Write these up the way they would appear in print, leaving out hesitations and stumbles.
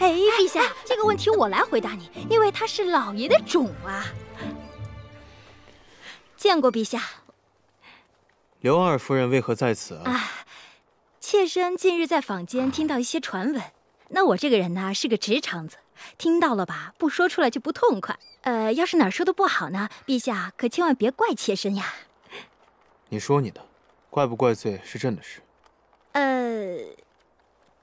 哎，陛下，这个问题我来回答你，因为他是老爷的种啊。见过陛下。刘二夫人为何在此啊？啊，妾身近日在坊间听到一些传闻。那我这个人呢，是个直肠子，听到了吧，不说出来就不痛快。要是哪儿说的不好呢，陛下可千万别怪妾身呀。你说你的，怪不怪罪是朕的事。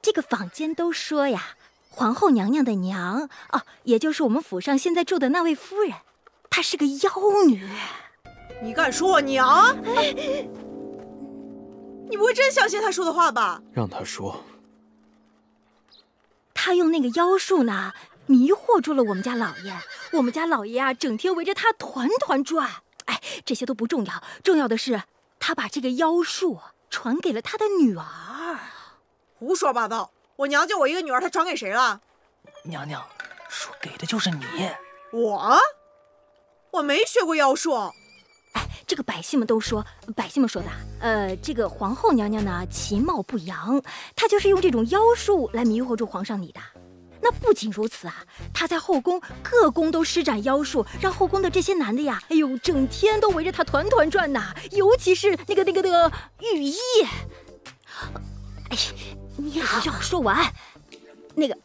这个坊间都说呀。 皇后娘娘的娘哦，也就是我们府上现在住的那位夫人，她是个妖女。你敢说我娘？你不会真相信她说的话吧？让她说。她用那个妖术呢，迷惑住了我们家老爷。我们家老爷啊，整天围着她团团转。哎，这些都不重要，重要的是她把这个妖术传给了她的女儿。胡说八道！ 我娘就我一个女儿，她传给谁了？娘娘说给的就是你。我没学过妖术。哎，这个百姓们都说，百姓们说的。这个皇后娘娘呢，其貌不扬，她就是用这种妖术来迷惑住皇上你的。那不仅如此啊，她在后宫各宫都施展妖术，让后宫的这些男的呀，哎呦，整天都围着她团团转呐。尤其是那个御医。哎呀。 你好，要说完，那个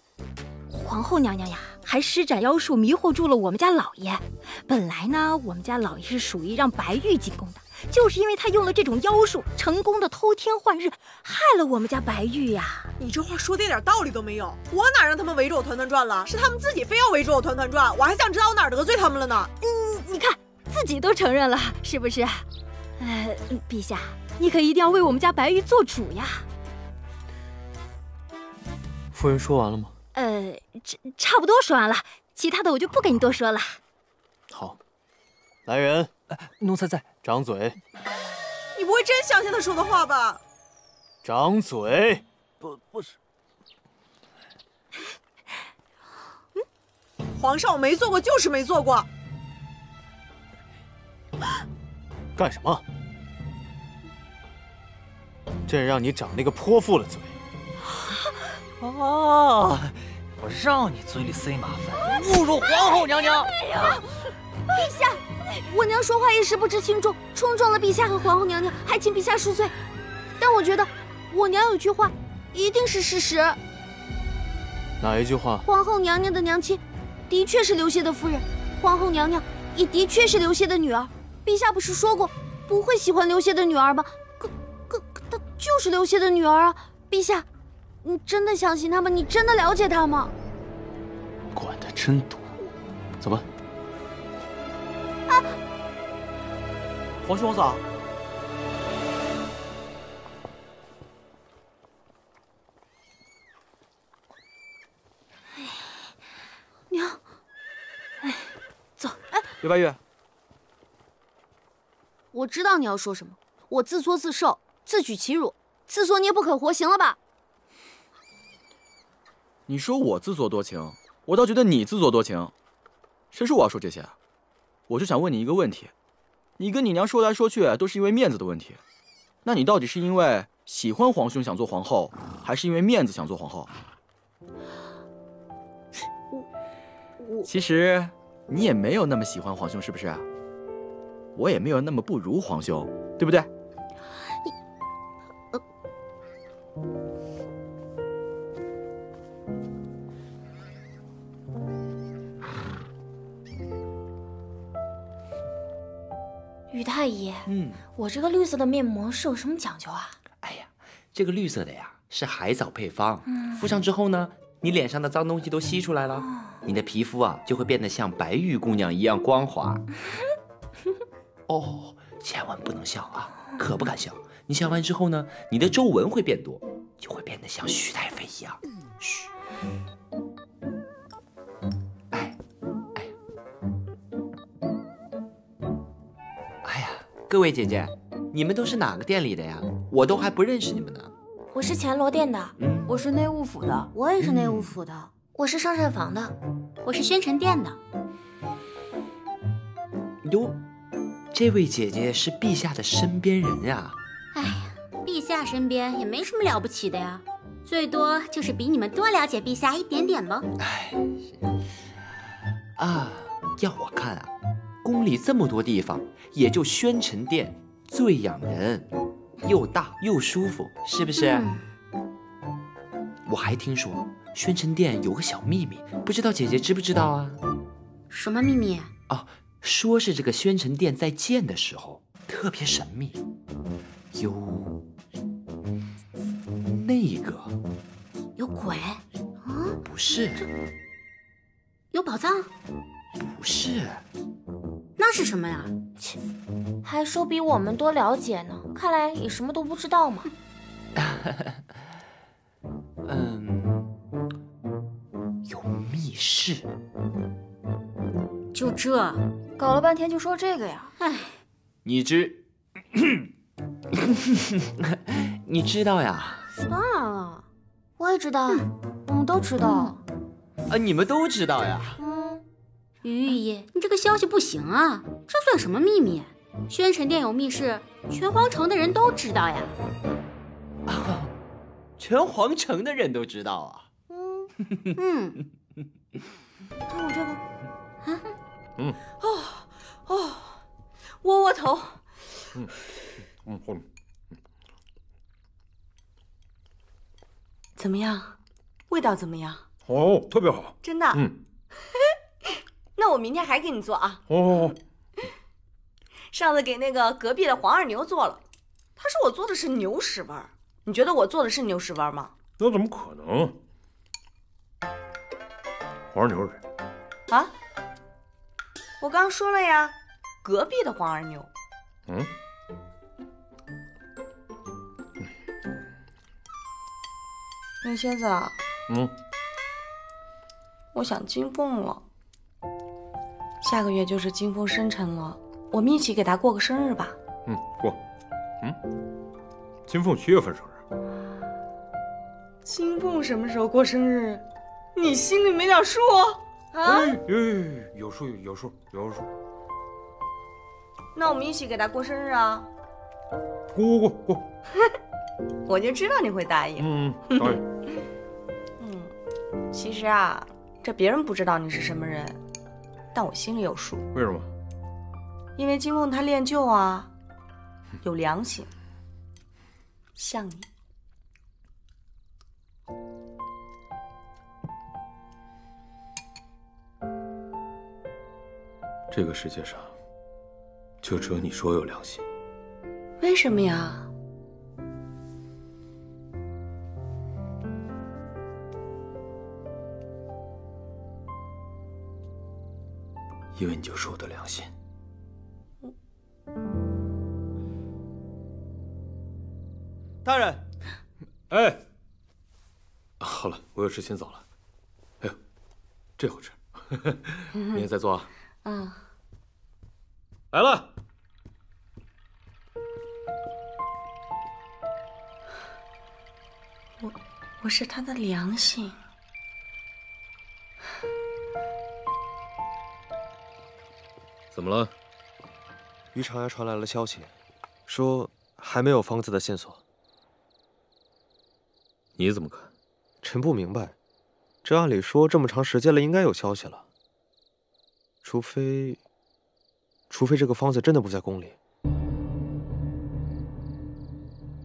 皇后娘娘呀，还施展妖术迷惑住了我们家老爷。本来呢，我们家老爷是属于让白玉进宫的，就是因为他用了这种妖术，成功的偷天换日，害了我们家白玉呀。你这话说的一点道理都没有，我哪让他们围着我团团转了？是他们自己非要围着我团团转，我还想知道我哪得罪他们了呢。你看自己都承认了，是不是？陛下，你可一定要为我们家白玉做主呀。 夫人说完了吗？差不多说完了，其他的我就不跟你多说了。好，来人，奴才在。掌嘴！你不会真相信他说的话吧？掌嘴！不是。皇上，我没做过，就是没做过。干什么？朕让你长那个泼妇的嘴。 哦，我让你嘴里塞马粪，侮辱皇后娘娘！陛下，我娘说话一时不知轻重，冲撞了陛下和皇后娘娘，还请陛下恕罪。但我觉得我娘有句话一定是事实。哪一句话？皇后娘娘的娘亲的确是刘协的夫人，皇后娘娘也的确是刘协的女儿。陛下不是说过不会喜欢刘协的女儿吗？可她就是刘协的女儿啊！陛下。 你真的相信他吗？你真的了解他吗？管得真多，走吧。啊！皇兄嫂，哎，娘，哎，走。哎，刘白玉，我知道你要说什么。我自作自受，自取其辱，自作孽不可活，行了吧？ 你说我自作多情，我倒觉得你自作多情。谁说我要说这些啊？我就想问你一个问题：你跟你娘说来说去都是因为面子的问题，那你到底是因为喜欢皇兄想做皇后，还是因为面子想做皇后？我其实你也没有那么喜欢皇兄，是不是？我也没有那么不如皇兄，对不对？你。于太医，我这个绿色的面膜是有什么讲究啊？哎呀，这个绿色的呀是海藻配方，敷上之后呢，你脸上的脏东西都吸出来了，你的皮肤啊就会变得像白玉姑娘一样光滑。哦，千万不能笑啊，可不敢笑。你笑完之后呢，你的皱纹会变多，就会变得像徐太妃一样。嘘。各位姐姐，你们都是哪个店里的呀？我都还不认识你们呢。我是乾罗店的，我是内务府的，我也是内务府的，我是上膳房的，我是宣城殿的。哟，这位姐姐是陛下的身边人呀。哎呀，陛下身边也没什么了不起的呀，最多就是比你们多了解陛下一点点吧。哎，啊，要我看啊，宫里这么多地方，也就宣城殿最养人，又大又舒服，是不是？我还听说宣城殿有个小秘密，不知道姐姐知不知道啊？什么秘密？哦，说是这个宣城殿在建的时候特别神秘。哟。 那个有鬼啊？不是，有宝藏？不是，那是什么呀？切，还说比我们多了解呢，看来也什么都不知道嘛。有密室，就这，搞了半天就说这个呀？哎，你知道呀？ 当然了，我也知道，我们都知道。啊，你们都知道呀？嗯，于御医，你这个消息不行啊，这算什么秘密？宣城殿有密室，全皇城的人都知道呀。啊，全皇城的人都知道啊。嗯嗯，看我这个，啊，嗯，哦哦，窝窝头。怎么样？味道怎么样？哦，特别好，真的。嗯，那我明天还给你做啊。哦，上次给那个隔壁的黄二牛做了，他说我做的是牛屎味儿。你觉得我做的是牛屎味儿吗？那怎么可能？黄二牛是谁？啊？我刚说了呀，隔壁的黄二牛。嗯。 那仙子，嗯，我想金凤了。下个月就是金凤生辰了，我们一起给她过个生日吧。嗯，过。嗯，金凤7月份生日。金凤什么时候过生日？你心里没点数啊？有数。那我们一起给她过生日啊。过。我就知道你会答应。答应。其实啊，这别人不知道你是什么人，但我心里有数。为什么？因为金凤她恋旧啊，有良心，像你。这个世界上，就只有你说有良心。为什么呀？ 因为你就是我的良心。大人，哎，好了，我又吃清早了。哎呦，这好吃，明天再做啊。嗯。来了。我是他的良心。 怎么了？于长牙传来了消息，说还没有方子的线索。你怎么看？臣不明白，这按理说这么长时间了，应该有消息了。除非这个方子真的不在宫里。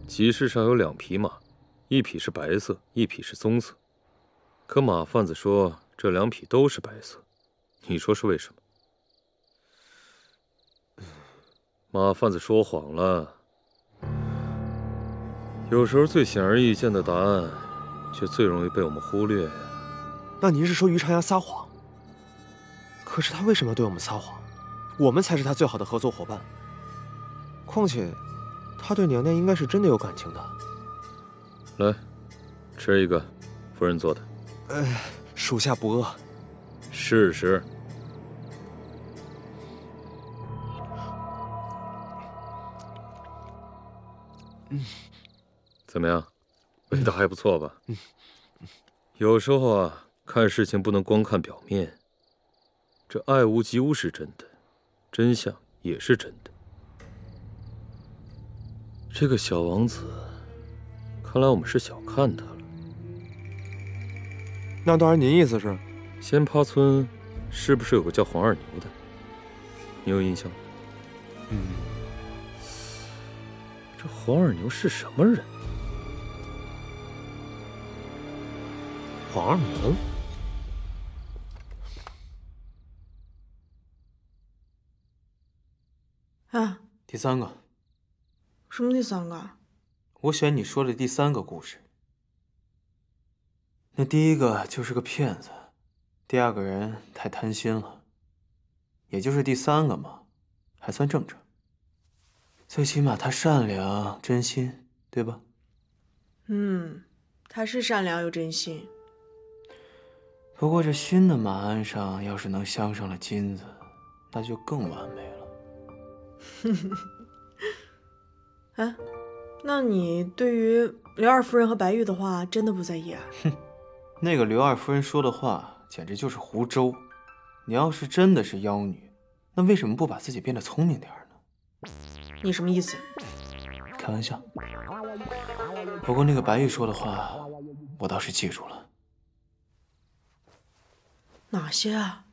集市上有2匹马，一匹是白色，一匹是棕色。可马贩子说这2匹都是白色，你说是为什么？ 马贩子说谎了，有时候最显而易见的答案，却最容易被我们忽略。那您是说于长牙撒谎？可是他为什么要对我们撒谎？我们才是他最好的合作伙伴。况且，他对娘娘应该是真的有感情的。来，吃一个，夫人做的。属下不饿。试试。 怎么样，味道还不错吧？有时候啊，看事情不能光看表面。这爱屋及乌是真的，真相也是真的。这个小王子，看来我们是小看他了。那当然，您意思是，仙葩村是不是有个叫黄二牛的？你有印象？嗯，这黄二牛是什么人？黄二牛？ 哎，第三个，什么第三个？我选你说的第三个故事。那第一个就是个骗子，第二个人太贪心了，也就是第三个嘛，还算正常。最起码他善良、真心，对吧？嗯，他是善良又真心。不过这新的马鞍上要是能镶上了金子，那就更完美了。 哎，那你对于刘二夫人和白玉的话真的不在意啊？哼，那个刘二夫人说的话简直就是胡诌。你要是真的是妖女，那为什么不把自己变得聪明点呢？你什么意思？开玩笑。不过那个白玉说的话，我倒是记住了。哪些啊？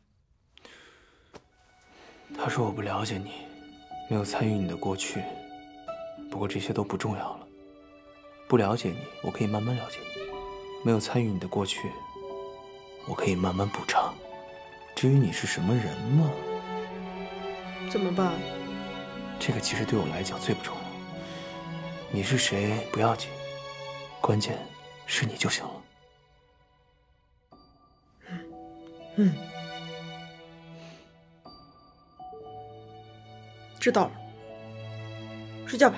他说我不了解你。 没有参与你的过去，不过这些都不重要了。不了解你，我可以慢慢了解你；没有参与你的过去，我可以慢慢补偿。至于你是什么人嘛，怎么办？这个其实对我来讲最不重要。你是谁不要紧，关键是你就行了。嗯。 知道了，睡觉吧。